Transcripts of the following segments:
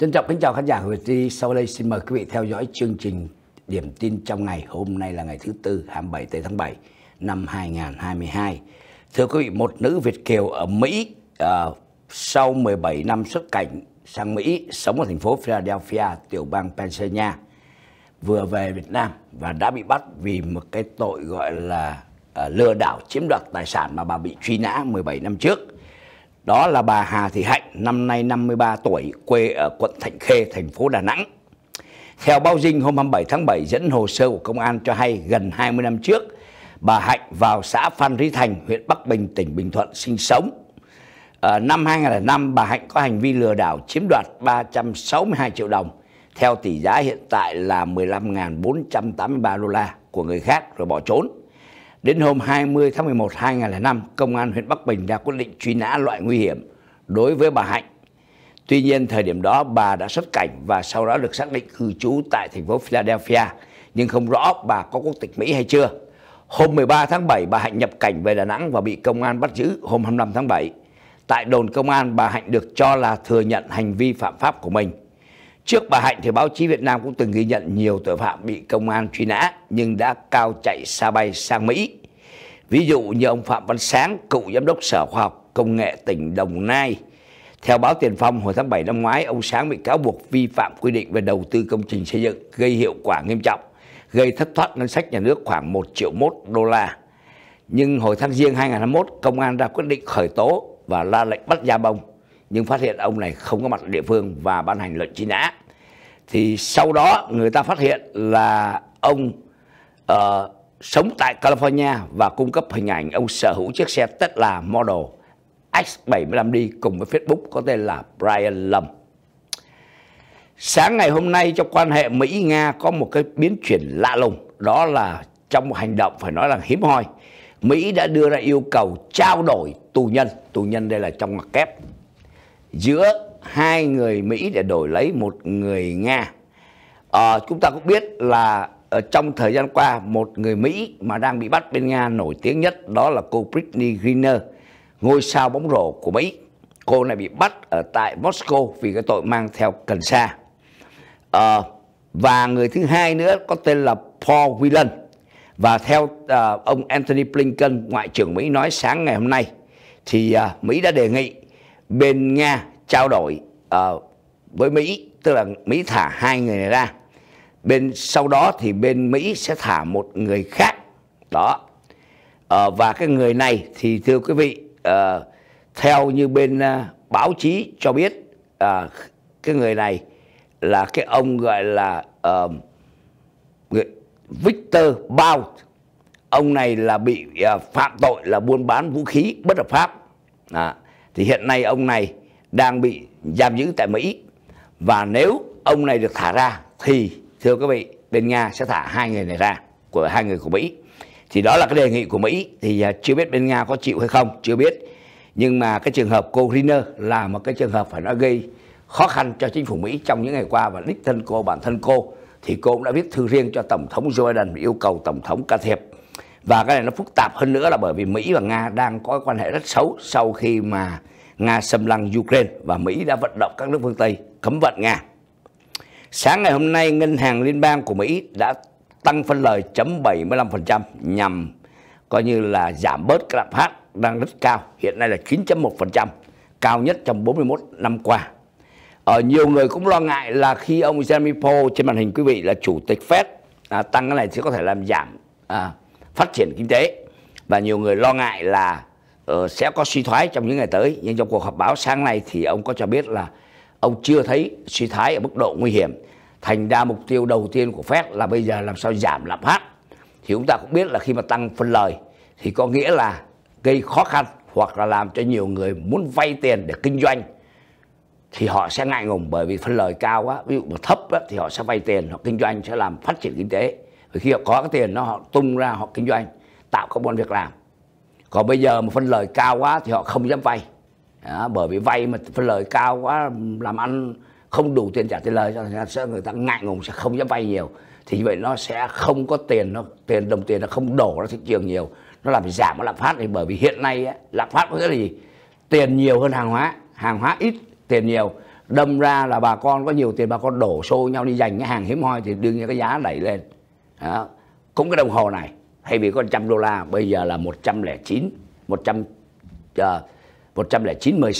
Trân trọng kính chào khán giả của TV. Sau đây xin mời quý vị theo dõi chương trình Điểm tin trong ngày. Hôm nay là ngày thứ Tư, 27 tháng 7 năm 2022. Thưa quý vị, một nữ Việt kiều ở Mỹ sau 17 năm xuất cảnh sang Mỹ, sống ở thành phố Philadelphia, tiểu bang Pennsylvania, vừa về Việt Nam và đã bị bắt vì một cái tội gọi là lừa đảo chiếm đoạt tài sản mà bà bị truy nã 17 năm trước. Đó là bà Hà Thị Hạnh, năm nay 53 tuổi, quê ở quận Thạnh Khê, thành phố Đà Nẵng. Theo báo Dinh hôm 27 tháng 7 dẫn hồ sơ của công an cho hay gần 20 năm trước, bà Hạnh vào xã Phan Rí Thành, huyện Bắc Bình, tỉnh Bình Thuận sinh sống. Năm 2005, bà Hạnh có hành vi lừa đảo chiếm đoạt 362 triệu đồng, theo tỷ giá hiện tại là 15.483 đô la của người khác rồi bỏ trốn. Đến hôm 20 tháng 11 2005, Công an huyện Bắc Bình ra quyết định truy nã loại nguy hiểm đối với bà Hạnh. Tuy nhiên, thời điểm đó bà đã xuất cảnh và sau đó được xác định cư trú tại thành phố Philadelphia, nhưng không rõ bà có quốc tịch Mỹ hay chưa. Hôm 13 tháng 7, bà Hạnh nhập cảnh về Đà Nẵng và bị công an bắt giữ hôm 25 tháng 7. Tại đồn công an, bà Hạnh được cho là thừa nhận hành vi phạm pháp của mình. Trước bà Hạnh thì báo chí Việt Nam cũng từng ghi nhận nhiều tội phạm bị công an truy nã nhưng đã cao chạy xa bay sang Mỹ. Ví dụ như ông Phạm Văn Sáng, cựu giám đốc Sở Khoa học Công nghệ tỉnh Đồng Nai. Theo báo Tiền Phong, hồi tháng 7 năm ngoái, ông Sáng bị cáo buộc vi phạm quy định về đầu tư công trình xây dựng gây hiệu quả nghiêm trọng, gây thất thoát ngân sách nhà nước khoảng 1,1 triệu đô la. Nhưng hồi tháng Giêng 2021, công an ra quyết định khởi tố và ra lệnh bắt giam ông, nhưng phát hiện ông này không có mặt ở địa phương và ban hành lệnh truy nã. Thì sau đó người ta phát hiện là ông sống tại California và cung cấp hình ảnh ông sở hữu chiếc xe Tesla Model X75D cùng với Facebook có tên là Brian Lâm. Sáng ngày hôm nay, trong quan hệ Mỹ-Nga có một cái biến chuyển lạ lùng, đó là trong một hành động phải nói là hiếm hoi, Mỹ đã đưa ra yêu cầu trao đổi tù nhân đây là trong ngoặc kép, giữa hai người Mỹ để đổi lấy một người Nga. Chúng ta cũng biết là trong thời gian qua, một người Mỹ mà đang bị bắt bên Nga nổi tiếng nhất đó là cô Britney Griner, ngôi sao bóng rổ của Mỹ. Cô này bị bắt ở tại Moscow vì cái tội mang theo cần sa. Và người thứ hai nữa có tên là Paul Whelan. Và theo ông Anthony Blinken, Ngoại trưởng Mỹ nói sáng ngày hôm nay, thì Mỹ đã đề nghị bên Nga trao đổi với Mỹ, tức là Mỹ thả hai người này ra. Sau đó thì bên Mỹ sẽ thả một người khác. Đó. Và cái người này thì thưa quý vị, theo như bên báo chí cho biết, cái người này là cái ông gọi là Victor Bout. Ông này là bị phạm tội là buôn bán vũ khí bất hợp pháp. Đó. Thì hiện nay ông này đang bị giam giữ tại Mỹ. Và nếu ông này được thả ra thì thưa quý vị, bên Nga sẽ thả hai người này ra, của hai người của Mỹ. Thì đó là cái đề nghị của Mỹ. Thì chưa biết bên Nga có chịu hay không, chưa biết. Nhưng mà cái trường hợp cô Griner là một cái trường hợp phải nói gây khó khăn cho chính phủ Mỹ trong những ngày qua. Và đích thân cô, bản thân cô thì cô cũng đã viết thư riêng cho Tổng thống Joe Biden, yêu cầu Tổng thống can thiệp. Và cái này nó phức tạp hơn nữa là bởi vì Mỹ và Nga đang có quan hệ rất xấu sau khi mà Nga xâm lăng Ukraine và Mỹ đã vận động các nước phương Tây cấm vận Nga. Sáng ngày hôm nay, Ngân hàng Liên bang của Mỹ đã tăng phân lời 0.75% nhằm coi như là giảm bớt cái lạm phát đang rất cao, hiện nay là 9.1%, cao nhất trong 41 năm qua. Nhiều người cũng lo ngại là khi ông Jeremy Powell, trên màn hình quý vị là chủ tịch Fed, tăng cái này thì có thể làm giảm phát triển kinh tế, và nhiều người lo ngại là sẽ có suy thoái trong những ngày tới. Nhưng trong cuộc họp báo sáng nay thì ông có cho biết là ông chưa thấy suy thoái ở mức độ nguy hiểm. Thành ra mục tiêu đầu tiên của Fed là bây giờ làm sao giảm lạm phát. Thì chúng ta cũng biết là khi mà tăng phân lời thì có nghĩa là gây khó khăn hoặc là làm cho nhiều người muốn vay tiền để kinh doanh thì họ sẽ ngại ngùng, bởi vì phân lời cao quá, ví dụ mà thấp á, thì họ sẽ vay tiền, họ kinh doanh sẽ làm phát triển kinh tế. Và khi họ có cái tiền nó họ tung ra họ kinh doanh, tạo công an việc làm. Còn bây giờ mà phân lời cao quá thì họ không dám vay. Đó, bởi vì vay mà phân lời cao quá, làm ăn không đủ tiền trả tiền lời cho nên người ta ngại ngùng sẽ không dám vay nhiều. Thì như vậy nó sẽ không có tiền, đồng tiền nó không đổ ra thị trường nhiều, nó làm giảm lạm phát. Thì bởi vì hiện nay lạm phát có nghĩa là gì? Tiền nhiều hơn hàng hóa ít, tiền nhiều. đâm ra là bà con có nhiều tiền, bà con đổ xô nhau đi giành cái hàng hiếm hoi thì đương nhiên cái giá đẩy lên. Đó. Cũng cái đồng hồ này thay vì có $100 bây giờ là 109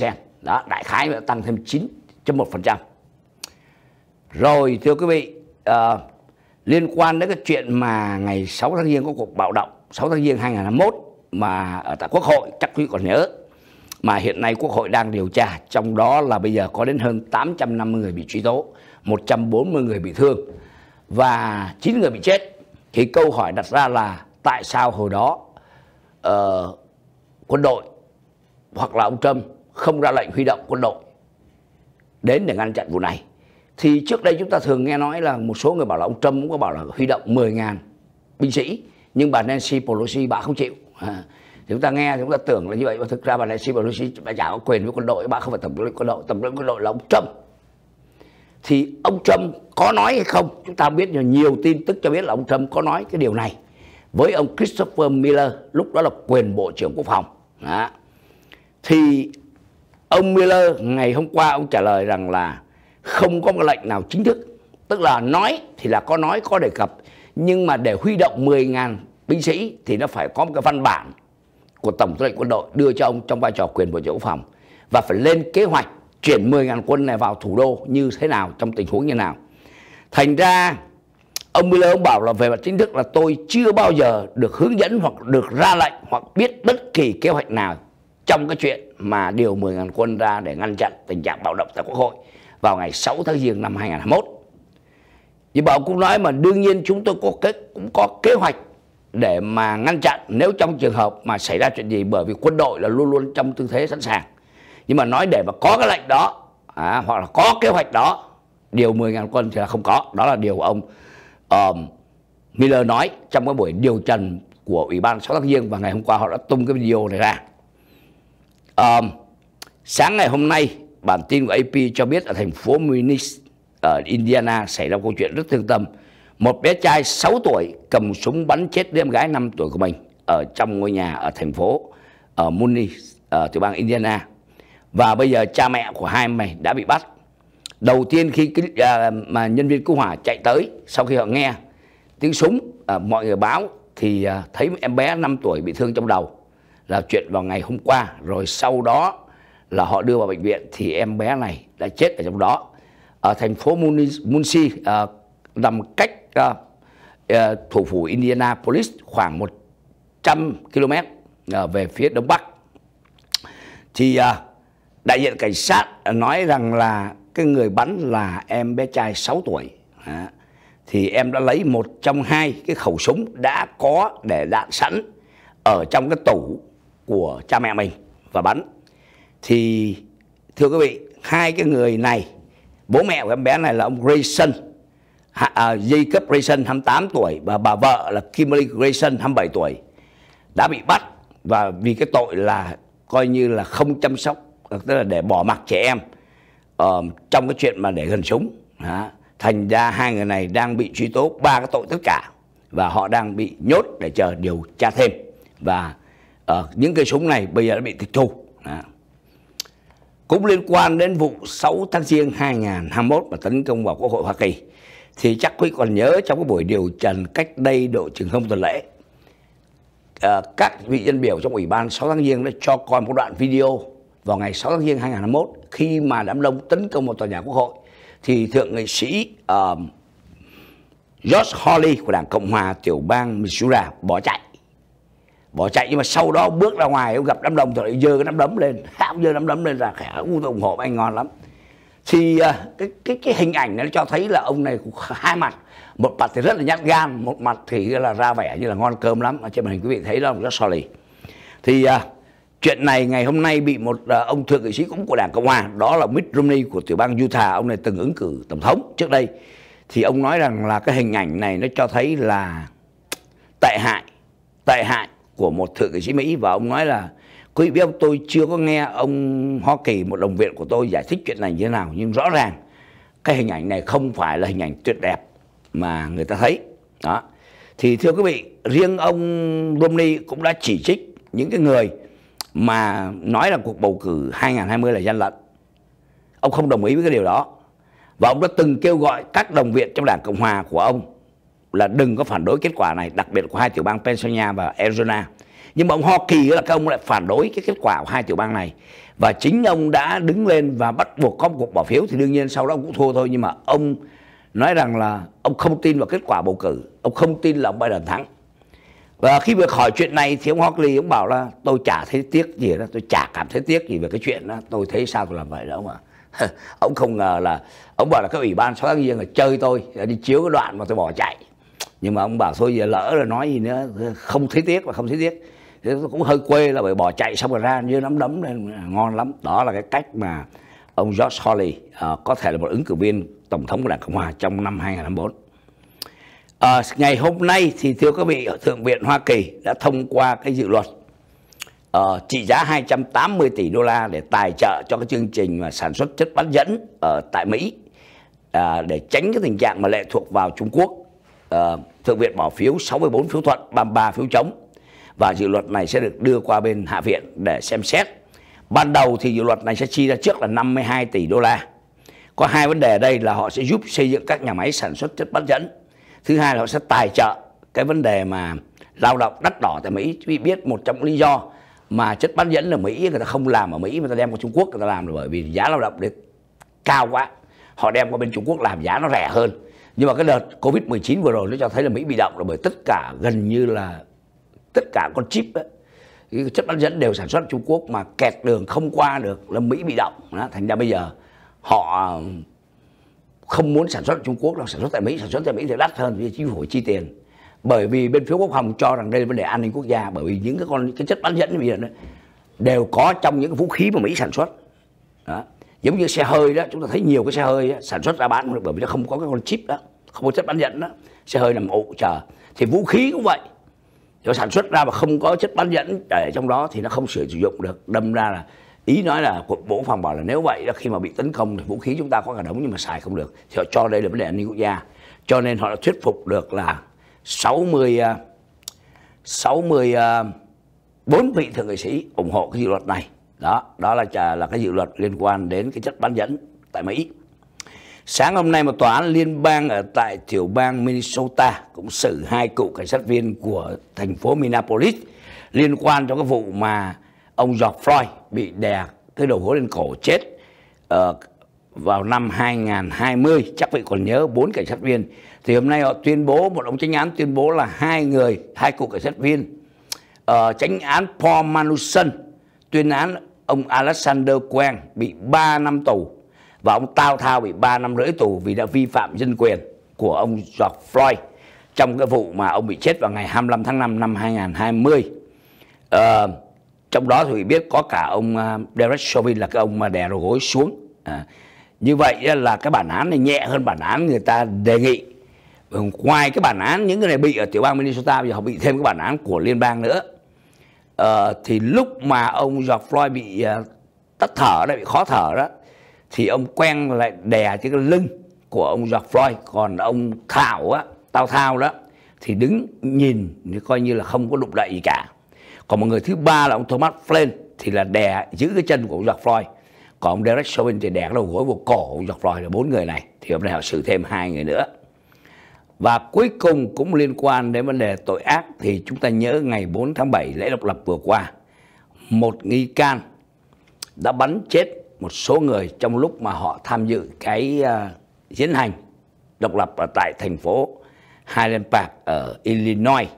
cent. Đó, đại khái đã tăng thêm 9.1%. Rồi thưa quý vị, liên quan đến cái chuyện mà ngày 6 tháng Giêng có cuộc bạo động 6 tháng Giêng 2021 mà ở tại Quốc hội, chắc quý còn nhớ, mà hiện nay Quốc hội đang điều tra, trong đó là bây giờ có đến hơn 850 người bị truy tố, 140 người bị thương và 9 người bị chết. Thì câu hỏi đặt ra là tại sao hồi đó quân đội hoặc là ông Trump không ra lệnh huy động quân đội đến để ngăn chặn vụ này? Thì trước đây chúng ta thường nghe nói là một số người bảo là ông Trump cũng có bảo là huy động 10.000 binh sĩ, nhưng bà Nancy Pelosi bà không chịu. Chúng ta nghe chúng ta tưởng là như vậy, và thực ra bà Nancy Pelosi bà chả có quyền với quân đội, bà không phải tổng lĩnh quân đội, tổng lĩnh quân đội là ông Trump. Thì ông Trump có nói hay không? Chúng ta biết nhiều tin tức cho biết là ông Trump có nói cái điều này với ông Christopher Miller, lúc đó là quyền Bộ trưởng Quốc phòng. Đó. Thì ông Miller ngày hôm qua ông trả lời rằng là không có một lệnh nào chính thức, tức là nói thì là có nói, có đề cập, nhưng mà để huy động 10.000 binh sĩ thì nó phải có một cái văn bản của Tổng tư lệnh quân đội đưa cho ông trong vai trò quyền Bộ trưởng Quốc phòng, và phải lên kế hoạch chuyển 10.000 quân này vào thủ đô như thế nào, trong tình huống như nào. Thành ra ông Miller ông bảo là về mặt chính thức là tôi chưa bao giờ được hướng dẫn hoặc được ra lệnh hoặc biết bất kỳ kế hoạch nào trong cái chuyện mà điều 10.000 quân ra để ngăn chặn tình trạng bạo động tại Quốc hội vào ngày 6 tháng Giêng năm 2021. Nhưng mà ông cũng nói mà đương nhiên chúng tôi cũng có kế hoạch để mà ngăn chặn nếu trong trường hợp mà xảy ra chuyện gì, bởi vì quân đội là luôn luôn trong tư thế sẵn sàng. Nhưng mà nói để mà có cái lệnh đó hoặc là có kế hoạch đó, điều 10.000 quân thì là không có. Đó là điều ông Miller nói trong cái buổi điều trần của Ủy ban 6 tháng Giêng, và ngày hôm qua họ đã tung cái video này ra. Sáng ngày hôm nay, bản tin của AP cho biết ở thành phố Munich ở Indiana xảy ra câu chuyện rất thương tâm. Một bé trai 6 tuổi cầm súng bắn chết đứa em gái 5 tuổi của mình ở trong ngôi nhà ở thành phố Munich tiểu bang Indiana. Và bây giờ cha mẹ của hai em này đã bị bắt. Đầu tiên khi mà nhân viên cứu hỏa chạy tới, sau khi họ nghe tiếng súng, mọi người báo thì thấy em bé 5 tuổi bị thương trong đầu, là chuyện vào ngày hôm qua. Rồi sau đó là họ đưa vào bệnh viện thì em bé này đã chết ở trong đó. Ở thành phố Muncie nằm cách thủ phủ Indianapolis khoảng 100 km về phía đông bắc. Thì đại diện cảnh sát nói rằng là cái người bắn là em bé trai 6 tuổi. Đó. Thì em đã lấy một trong hai cái khẩu súng đã có để đạn sẵn ở trong cái tủ của cha mẹ mình và bắn. Thì thưa quý vị, hai cái người này, bố mẹ của em bé này là ông Grayson, Jacob Grayson 28 tuổi và bà vợ là Kimberly Grayson 27 tuổi đã bị bắt, và vì cái tội là coi như là không chăm sóc, tức là để bỏ mặc trẻ em trong cái chuyện mà để gần súng. Đó. Thành ra hai người này đang bị truy tố 3 cái tội tất cả, và họ đang bị nhốt để chờ điều tra thêm. Và những cây súng này bây giờ đã bị tịch thu. Đó. Cũng liên quan đến vụ 6 tháng Giêng 2021 mà tấn công vào Quốc hội Hoa Kỳ, thì chắc quý còn nhớ trong cái buổi điều trần cách đây độ chừng không tuần lễ, các vị dân biểu trong Ủy ban 6 tháng Giêng đã cho coi một đoạn video vào ngày 6 tháng Giêng 2021 khi mà đám đông tấn công vào tòa nhà Quốc hội. Thì thượng nghị sĩ Josh Hawley của Đảng Cộng Hòa tiểu bang Missouri bỏ chạy, nhưng mà sau đó bước ra ngoài ông gặp đám đông rồi giơ cái nắm đấm lên, ra khẽ ủng hộ anh ngon lắm. Thì cái hình ảnh này nó cho thấy là ông này cũng hai mặt, một mặt thì rất là nhát gan, một mặt thì là ra vẻ như là ngon cơm lắm. Ở trên màn hình quý vị thấy đó là Josh Hawley. Thì chuyện này ngày hôm nay bị một ông thượng nghị sĩ cũng của Đảng Cộng Hòa, đó là Mitch Romney của tiểu bang Utah, ông này từng ứng cử tổng thống trước đây, thì ông nói rằng là cái hình ảnh này nó cho thấy là tệ hại của một thượng nghị sĩ Mỹ. Và ông nói là quý vị biết không, tôi chưa có nghe ông Hoa Kỳ, một đồng viện của tôi, giải thích chuyện này như thế nào, nhưng rõ ràng cái hình ảnh này không phải là hình ảnh tuyệt đẹp mà người ta thấy. Đó. Thì thưa quý vị, riêng ông Romney cũng đã chỉ trích những cái người mà nói là cuộc bầu cử 2020 là gian lận. Ông không đồng ý với cái điều đó. Và ông đã từng kêu gọi các đồng viện trong Đảng Cộng Hòa của ông là đừng có phản đối kết quả này, đặc biệt của hai tiểu bang Pennsylvania và Arizona. Nhưng mà ông Hoa Kỳ là các ông lại phản đối cái kết quả của hai tiểu bang này. Và chính ông đã đứng lên và bắt buộc có một cuộc bỏ phiếu, thì đương nhiên sau đó ông cũng thua thôi. Nhưng mà ông nói rằng là ông không tin vào kết quả bầu cử, ông không tin là ông Biden thắng. Và khi vừa hỏi chuyện này thì ông Hawley ông bảo là tôi chả thấy tiếc gì đó, tôi chả cảm thấy tiếc gì về cái chuyện đó, tôi thấy sao tôi làm vậy đó ông ạ. Ông không ngờ là, ông bảo là cái ủy ban 6 tháng giêng là chơi tôi, đi chiếu cái đoạn mà tôi bỏ chạy. Nhưng mà ông bảo thôi giờ lỡ rồi nói gì nữa, không thấy tiếc và không thấy tiếc. Thế cũng hơi quê là bởi bỏ chạy xong rồi ra như nắm đấm lên ngon lắm. Đó là cái cách mà ông Josh Hawley có thể là một ứng cử viên tổng thống của Đảng Cộng Hòa trong năm 2024. Ngày hôm nay thì thưa các vị, Thượng viện Hoa Kỳ đã thông qua cái dự luật trị giá 280 tỷ đô la để tài trợ cho cái chương trình mà sản xuất chất bán dẫn ở tại Mỹ, để tránh cái tình trạng mà lệ thuộc vào Trung Quốc. Thượng viện bỏ phiếu 64 phiếu thuận, 33 phiếu chống. Và dự luật này sẽ được đưa qua bên Hạ viện để xem xét. Ban đầu thì dự luật này sẽ chi ra trước là 52 tỷ đô la. Có hai vấn đề ở đây là họ sẽ giúp xây dựng các nhà máy sản xuất chất bán dẫn. Thứ hai là họ sẽ tài trợ cái vấn đề mà lao động đắt đỏ tại Mỹ. Quý vị biết một trong lý do mà chất bán dẫn ở Mỹ người ta không làm ở Mỹ, người ta đem qua Trung Quốc người ta làm là bởi vì giá lao động cao quá. Họ đem qua bên Trung Quốc làm giá nó rẻ hơn. Nhưng mà cái đợt Covid-19 vừa rồi nó cho thấy là Mỹ bị động là bởi tất cả gần như là tất cả con chip ấy, cái chất bán dẫn đều sản xuất ở Trung Quốc mà kẹt đường không qua được là Mỹ bị động. Đó, thành ra bây giờ họ không muốn sản xuất ở Trung Quốc đâu, sản xuất tại Mỹ thì đắt hơn vì chính phủ chi tiền. Bởi vì bên phía quốc phòng cho rằng đây là vấn đề an ninh quốc gia, bởi vì những cái chất bán dẫn bây giờ đều có trong những cái vũ khí mà Mỹ sản xuất. Đó. Giống như xe hơi đó, chúng ta thấy nhiều cái xe hơi đó, sản xuất ra bán không được bởi vì nó không có cái con chip đó, không có chất bán dẫn đó, xe hơi nằm ụ chờ. Thì vũ khí cũng vậy. Nó sản xuất ra mà không có chất bán dẫn ở trong đó thì nó không sử dụng được. Đâm ra là ý nói là Bộ Phòng bảo là nếu vậy là khi mà bị tấn công thì vũ khí chúng ta có cả đống nhưng mà xài không được. Thì họ cho đây là vấn đề an ninh quốc gia. Cho nên họ đã thuyết phục được là 64 vị thượng nghị sĩ ủng hộ cái dự luật này. Đó là cái dự luật liên quan đến cái chất bán dẫn tại Mỹ. Sáng hôm nay một tòa án liên bang ở tại tiểu bang Minnesota cũng xử hai cựu cảnh sát viên của thành phố Minneapolis liên quan cho cái vụ mà ông George Floyd bị đè cái đầu gối lên cổ chết vào năm 2020. Chắc vị còn nhớ 4 cảnh sát viên. Thì hôm nay họ tuyên bố, một ông chánh án tuyên bố là hai cựu cảnh sát viên. Chánh án Paul Manusson tuyên án ông Alexander Quang bị 3 năm tù. Và ông Tao Thao bị 3 năm rưỡi tù vì đã vi phạm nhân quyền của ông George Floyd trong cái vụ mà ông bị chết vào ngày 25 tháng 5 năm 2020. Trong đó thì biết có cả ông Derek Chauvin là cái ông mà đè đầu gối xuống. Như vậy là cái bản án này nhẹ hơn bản án người ta đề nghị. Ngoài cái bản án những người này bị ở tiểu bang Minnesota, bây giờ họ bị thêm cái bản án của liên bang nữa. Thì lúc mà ông George Floyd bị tắt thở, bị khó thở đó, thì ông Quang lại đè trên cái lưng của ông George Floyd. Còn ông Tao Thao đó thì đứng nhìn coi như là không có đụng đậy gì cả. Còn một người thứ ba là ông Thomas Flynn thì là đè giữ cái chân của ông George Floyd. Còn ông Derek Chauvin thì đè cái đầu gối vào cổ ông George Floyd. Là 4 người này thì hôm nay họ xử thêm 2 người nữa. Và cuối cùng cũng liên quan đến vấn đề tội ác thì chúng ta nhớ ngày 4 tháng 7 lễ độc lập vừa qua, một nghi can đã bắn chết một số người trong lúc mà họ tham dự cái diễn hành độc lập ở tại thành phố Highland Park ở Illinois.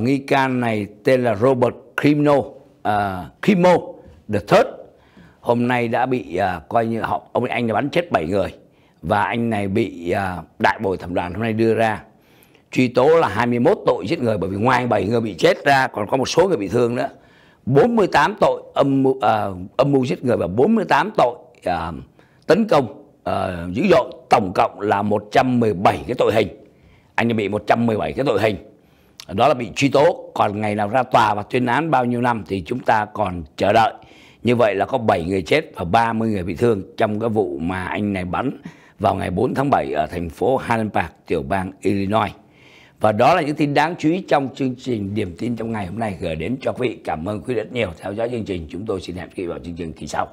Nghi can này tên là Robert Crimo III. Hôm nay đã bị coi như ông anh đã bắn chết 7 người. Và anh này bị đại bồi thẩm đoàn hôm nay đưa ra truy tố là 21 tội giết người, bởi vì ngoài 7 người bị chết ra còn có một số người bị thương nữa. 48 tội âm mưu giết người và 48 tội tấn công dữ dội, tổng cộng là 117 cái tội hình. Anh bị 117 cái tội hình. Đó là bị truy tố, còn ngày nào ra tòa và tuyên án bao nhiêu năm thì chúng ta còn chờ đợi. Như vậy là có 7 người chết và 30 người bị thương trong cái vụ mà anh này bắn vào ngày 4 tháng 7 ở thành phố Highland Park, tiểu bang Illinois. Và đó là những tin đáng chú ý trong chương trình Điểm tin trong ngày hôm nay gửi đến cho quý vị. Cảm ơn quý vị rất nhiều theo dõi chương trình. Chúng tôi xin hẹn quý vị vào chương trình kỳ sau.